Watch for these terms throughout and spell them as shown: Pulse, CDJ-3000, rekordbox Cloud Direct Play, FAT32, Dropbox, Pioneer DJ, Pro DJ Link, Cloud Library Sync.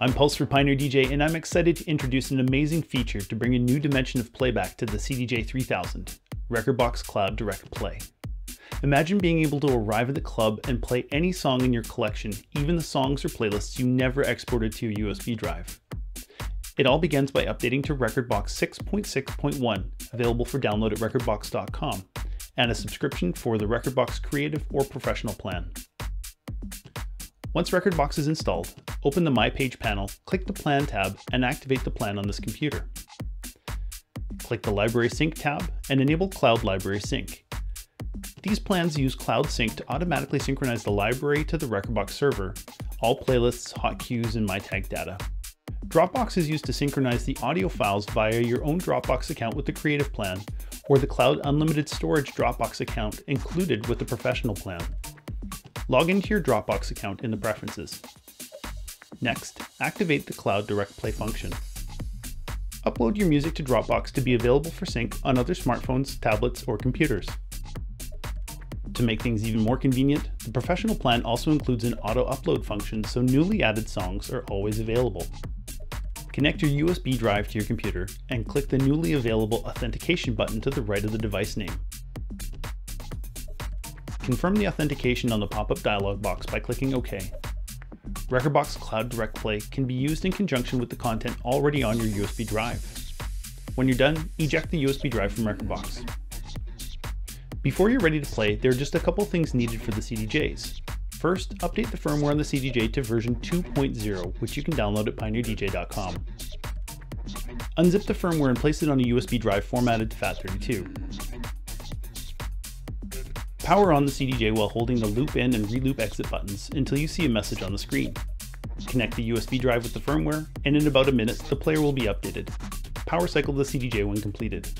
I'm Pulse for Pioneer DJ, and I'm excited to introduce an amazing feature to bring a new dimension of playback to the CDJ-3000, rekordbox Cloud Direct Play. Imagine being able to arrive at the club and play any song in your collection, even the songs or playlists you never exported to your USB drive. It all begins by updating to rekordbox 6.6.1, available for download at rekordbox.com, and a subscription for the rekordbox Creative or Professional plan. Once rekordbox is installed, open the My Page panel, click the Plan tab, and activate the plan on this computer. Click the Library Sync tab and enable Cloud Library Sync. These plans use Cloud Sync to automatically synchronize the library to the rekordbox server, all playlists, hot cues, and MyTag data. Dropbox is used to synchronize the audio files via your own Dropbox account with the Creative plan, or the Cloud Unlimited Storage Dropbox account included with the Professional plan. Log into your Dropbox account in the Preferences. Next, activate the Cloud Direct Play function. Upload your music to Dropbox to be available for sync on other smartphones, tablets, or computers. To make things even more convenient, the Professional plan also includes an auto-upload function, so newly added songs are always available. Connect your USB drive to your computer and click the newly available authentication button to the right of the device name. Confirm the authentication on the pop-up dialog box by clicking OK. rekordbox Cloud Direct Play can be used in conjunction with the content already on your USB drive. When you're done, eject the USB drive from rekordbox. Before you're ready to play, there are just a couple things needed for the CDJs. First, update the firmware on the CDJ to version 2.0, which you can download at pioneerdj.com. Unzip the firmware and place it on a USB drive formatted to FAT32. Power on the CDJ while holding the loop in and re-loop exit buttons until you see a message on the screen. Connect the USB drive with the firmware, and in about a minute, the player will be updated. Power cycle the CDJ when completed.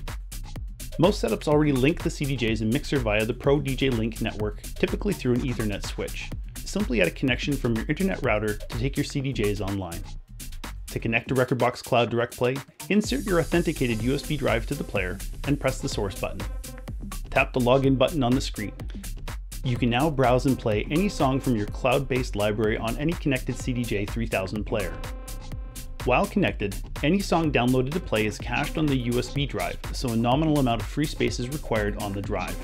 Most setups already link the CDJs and mixer via the Pro DJ Link network, typically through an Ethernet switch. Simply add a connection from your internet router to take your CDJs online. To connect to rekordbox Cloud Direct Play, insert your authenticated USB drive to the player and press the source button. Tap the login button on the screen. You can now browse and play any song from your cloud-based library on any connected CDJ-3000 player. While connected, any song downloaded to play is cached on the USB drive, so a nominal amount of free space is required on the drive.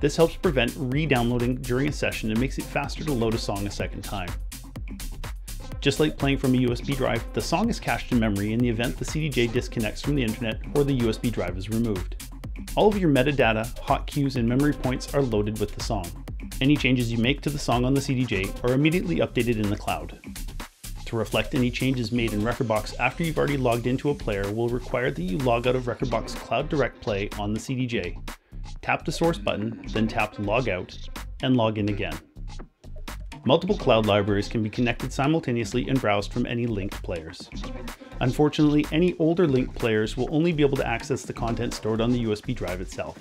This helps prevent re-downloading during a session and makes it faster to load a song a second time. Just like playing from a USB drive, the song is cached in memory in the event the CDJ disconnects from the internet or the USB drive is removed. All of your metadata, hot cues, and memory points are loaded with the song. Any changes you make to the song on the CDJ are immediately updated in the cloud. To reflect any changes made in rekordbox after you've already logged into a player will require that you log out of rekordbox Cloud Direct Play on the CDJ, tap the source button, then tap log out, and log in again. Multiple cloud libraries can be connected simultaneously and browsed from any linked players. Unfortunately, any older linked players will only be able to access the content stored on the USB drive itself.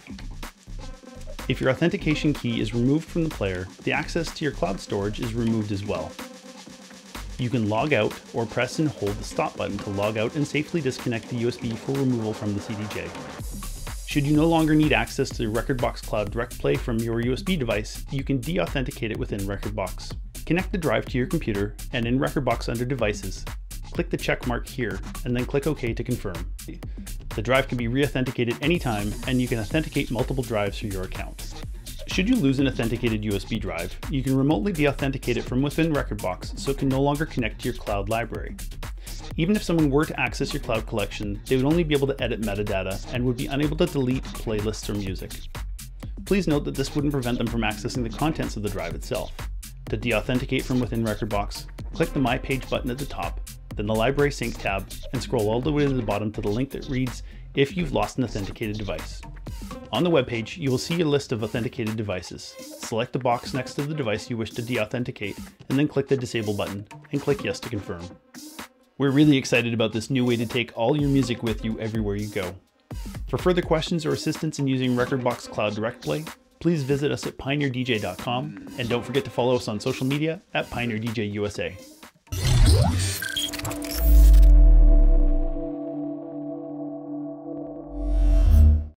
If your authentication key is removed from the player, the access to your cloud storage is removed as well. You can log out or press and hold the stop button to log out and safely disconnect the USB for removal from the CDJ. Should you no longer need access to the rekordbox Cloud Direct Play from your USB device, you can de-authenticate it within rekordbox. Connect the drive to your computer, and in rekordbox under Devices, click the check mark here, and then click OK to confirm. The drive can be re-authenticated anytime, and you can authenticate multiple drives through your account. Should you lose an authenticated USB drive, you can remotely de-authenticate it from within rekordbox so it can no longer connect to your cloud library. Even if someone were to access your cloud collection, they would only be able to edit metadata and would be unable to delete playlists or music. Please note that this wouldn't prevent them from accessing the contents of the drive itself. To de-authenticate from within rekordbox, click the My Page button at the top, then the Library Sync tab, and scroll all the way to the bottom to the link that reads, "If you've lost an authenticated device." On the webpage, you will see a list of authenticated devices. Select the box next to the device you wish to de-authenticate, and then click the Disable button, and click Yes to confirm. We're really excited about this new way to take all your music with you everywhere you go. For further questions or assistance in using rekordbox Cloud Direct Play, please visit us at pioneerdj.com, and don't forget to follow us on social media at PioneerDJUSA.